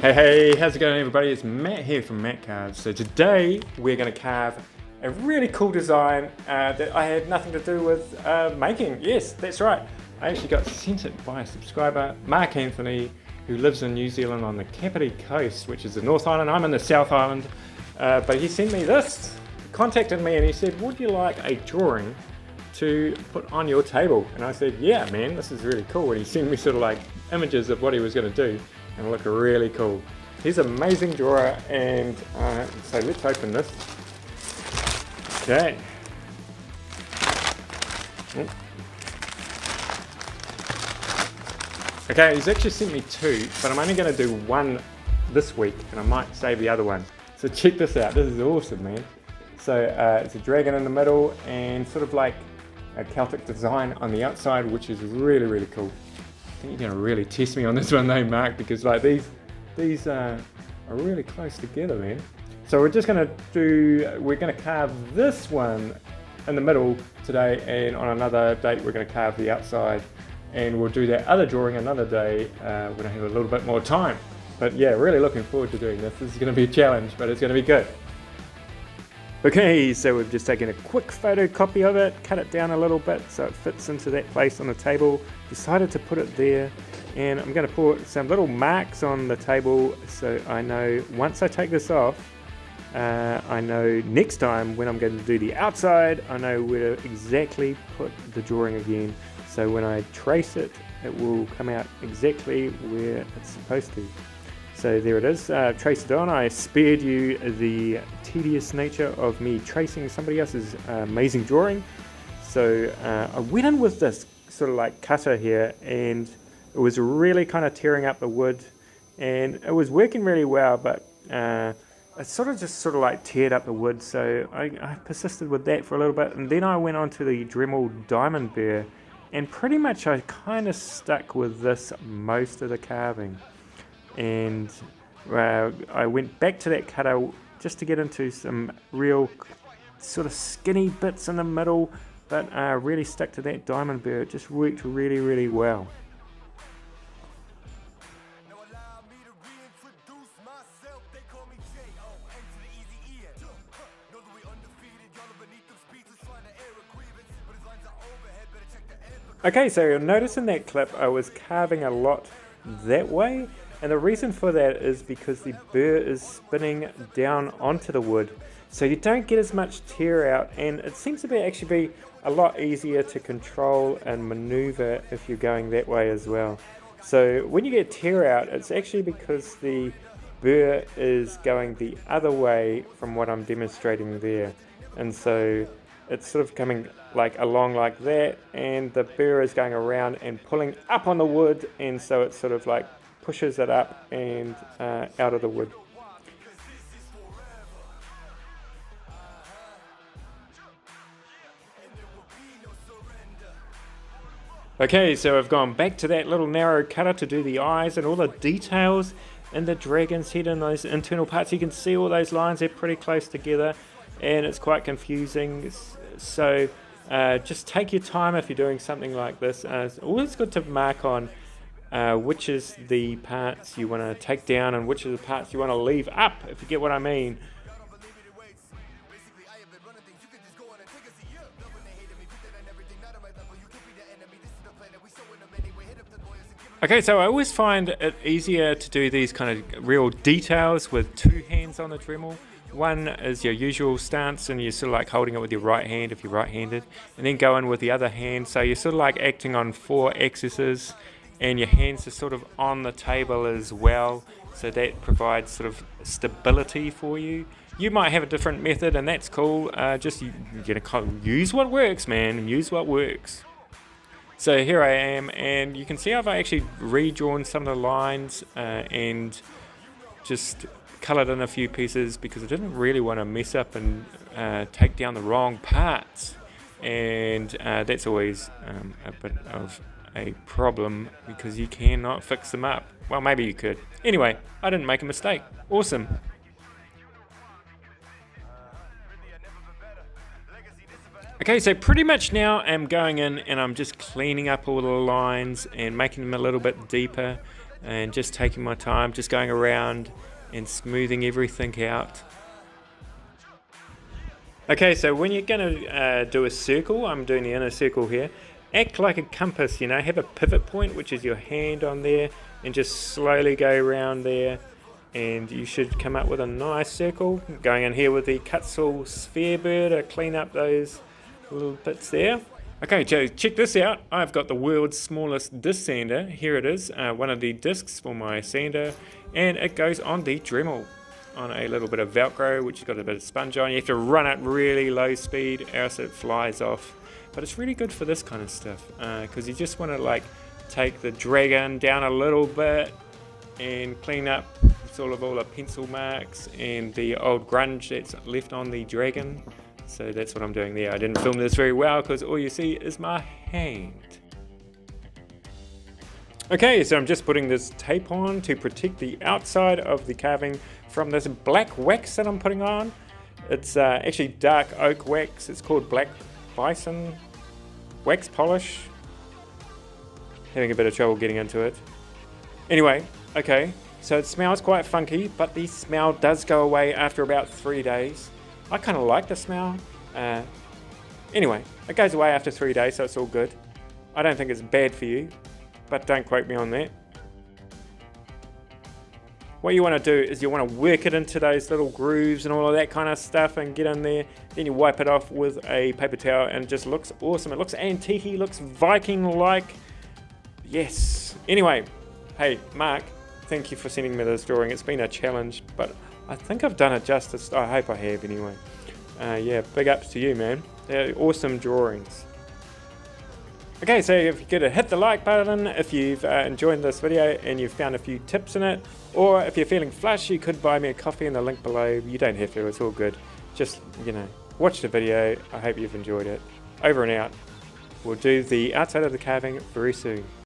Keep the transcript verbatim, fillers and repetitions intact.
Hey, hey, how's it going everybody? It's Matt here from Matt Carves. So today we're going to carve a really cool design uh, that I had nothing to do with uh, making. Yes, that's right. I actually got sent it by a subscriber, Mark Anthony, who lives in New Zealand on the Kapiti Coast, which is the North Island. I'm in the South Island, uh, but he sent me this, contacted me and he said, would you like a drawing to put on your table? And I said, yeah man, this is really cool. And he sent me sort of like images of what he was going to do. And look really cool. He's an amazing drawer, and uh, so let's open this. Okay. Okay, he's actually sent me two, but I'm only going to do one this week, and I might save the other one. So check this out. This is awesome, man. So uh, it's a dragon in the middle, and sort of like a Celtic design on the outside, which is really really cool. I think you're gonna really test me on this one though, Mark, because like these these uh, are really close together, man. So we're just gonna do we're gonna carve this one in the middle today, and on another date we're gonna carve the outside, and we'll do that other drawing another day uh, when I have a little bit more time. But yeah, really looking forward to doing this. This is gonna be a challenge, but it's gonna be good. Okay, so we've just taken a quick photocopy of it, cut it down a little bit so it fits into that place on the table, decided to put it there, and I'm going to put some little marks on the table so I know once I take this off, uh, I know next time when I'm going to do the outside, I know where to exactly put the drawing again, so when I trace it, it will come out exactly where it's supposed to. So there it is, uh, traced it on. I spared you the tedious nature of me tracing somebody else's uh, amazing drawing. So uh, I went in with this sort of like cutter here, and it was really kind of tearing up the wood, and it was working really well, but uh, it sort of just sort of like teared up the wood. So I, I persisted with that for a little bit, and then I went on to the Dremel diamond burr, and pretty much I kind of stuck with this most of the carving. And uh, I went back to that cutter just to get into some real sort of skinny bits in the middle, but uh, really stuck to that diamond burr. It just worked really really well. Okay, so you'll notice in that clip I was carving a lot that way. And the reason for that is because the burr is spinning down onto the wood, so you don't get as much tear out, and it seems to be actually be a lot easier to control and maneuver if you're going that way as well. So when you get tear out, it's actually because the burr is going the other way from what I'm demonstrating there, and so it's sort of coming like along like that, and the burr is going around and pulling up on the wood, and so it's sort of like pushes it up and uh, out of the wood. Okay, so I've gone back to that little narrow cutter to do the eyes and all the details in the dragon's head and those internal parts. You can see all those lines, they're pretty close together, and it's quite confusing. So uh, just take your time if you're doing something like this. Uh, it's always good to mark on Uh, which is the parts you want to take down and which are the parts you want to leave up, if you get what I mean. Okay, so I always find it easier to do these kind of real details with two hands on the Dremel. One is your usual stance, and you're sort of like holding it with your right hand if you're right-handed, and then go in with the other hand, so you're sort of like acting on four axes, and your hands are sort of on the table as well, so that provides sort of stability for you. You might have a different method, and that's cool. Uh, just you, you're gonna use what works, man. Use what works. So here I am, and you can see I've actually redrawn some of the lines uh, and just coloured in a few pieces, because I didn't really want to mess up and uh, take down the wrong parts, and uh, that's always um, a bit of a problem, because you cannot fix them up. Well, maybe you could. Anyway, I didn't make a mistake. Awesome. Okay, so pretty much now I'm going in and I'm just cleaning up all the lines and making them a little bit deeper, and just taking my time, just going around and smoothing everything out. Okay, so when you're going to uh, do a circle, I'm doing the inner circle here, act like a compass, you know, have a pivot point, which is your hand on there, and just slowly go around there, and you should come up with a nice circle. Going in here with the Kutzel sphere bird, I clean up those little bits there. Okay, so check this out. I've got the world's smallest disc sander. Here it is, uh, one of the discs for my sander, and it goes on the Dremel, on a little bit of Velcro, which has got a bit of sponge on. You have to run it really low speed, else it flies off. But it's really good for this kind of stuff, because uh, you just want to like take the dragon down a little bit and clean up sort of all the pencil marks and the old grunge that's left on the dragon. So that's what I'm doing there. I didn't film this very well because all you see is my hand. Okay, so I'm just putting this tape on to protect the outside of the carving from this black wax that I'm putting on. It's uh, actually dark oak wax. It's called Black Bison Wax Polish. Having a bit of trouble getting into it. Anyway, okay, so it smells quite funky, but the smell does go away after about three days. I kind of like the smell. Uh, anyway, it goes away after three days, so it's all good. I don't think it's bad for you, but don't quote me on that. What you want to do is you want to work it into those little grooves and all of that kind of stuff and get in there. Then you wipe it off with a paper towel and it just looks awesome. It looks antique, looks Viking-like. Yes. Anyway, hey, Mark, thank you for sending me this drawing. It's been a challenge, but I think I've done it justice. I hope I have anyway. Uh, yeah, big ups to you, man. They're awesome drawings. Okay, so if you could hit the like button if you've uh, enjoyed this video and you've found a few tips in it, or if you're feeling flush, you could buy me a coffee in the link below. You don't have to, it's all good. Just, you know, watch the video. I hope you've enjoyed it. Over and out. We'll do the outside of the carving very soon.